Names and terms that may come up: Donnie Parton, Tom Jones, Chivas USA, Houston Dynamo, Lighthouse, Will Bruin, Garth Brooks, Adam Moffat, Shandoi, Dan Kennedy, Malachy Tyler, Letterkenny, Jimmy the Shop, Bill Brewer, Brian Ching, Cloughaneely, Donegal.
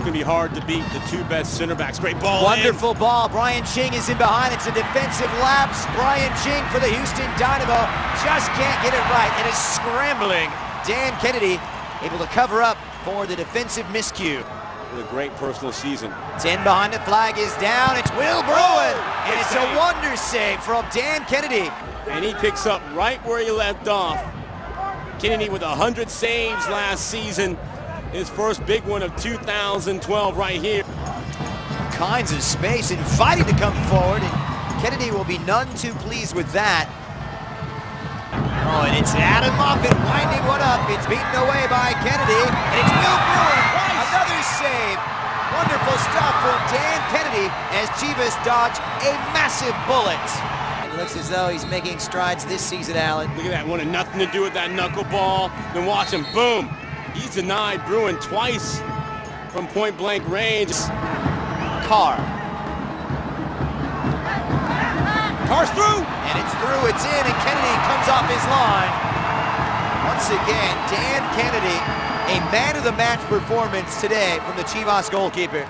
going to be hard to beat the two best center backs. Great ball. Wonderful ball. Brian Ching is in behind. It's a defensive lapse. Brian Ching for the Houston Dynamo just can't get it right. It is scrambling. Dan Kennedy able to cover up for the defensive miscue. What a great personal season. 10 behind the flag is down. It's Will Bruin, and it's a wonder save from Dan Kennedy. And he picks up right where he left off. Kennedy with 100 saves last season. His first big one of 2012 right here. Kinds of space, invited to come forward, and Kennedy will be none too pleased with that. Oh, and it's Adam Moffat winding one up. It's beaten away by Kennedy, and it's Bill Brewer. Another save. Wonderful stop from Dan Kennedy as Chivas dodge a massive bullet. It looks as though he's making strides this season, Allen. Look at that. Wanted nothing to do with that knuckleball. Then watch him. Boom. He's denied Bruin twice from point-blank range. Carr's through! And it's through, it's in, and Kennedy comes off his line. Once again, Dan Kennedy, a man-of-the-match performance today from the Chivas goalkeeper.